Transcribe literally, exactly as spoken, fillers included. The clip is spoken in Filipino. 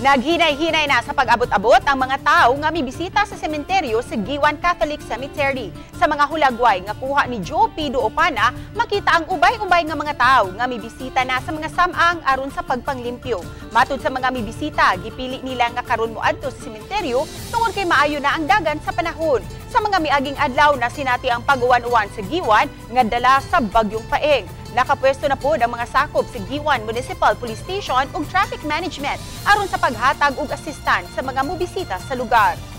Naghinay-hinay na sa pag-abot-abot ang mga tao nga mibisita sa sementeryo sa Guiuan Catholic Cemetery. Sa mga hulagway nga kuha ni Jopido Opana, makita ang ubay-ubay nga mga tao nga mibisita na sa mga samang aron sa pagpanglimpyo. Matud sa mga mibisita, gipili nila nga karon moadto sa sementeryo tungod kay maayo na ang dagan sa panahon. Sa mga miaging adlaw na sinati ang pag-uwan-uwan sa Guiuan nga dala sa bagyong Paeng. Nakapwesto na po ang mga sakop sa G one Municipal Police Station ug Traffic Management aron sa paghatag og asistan sa mga mobisita sa lugar.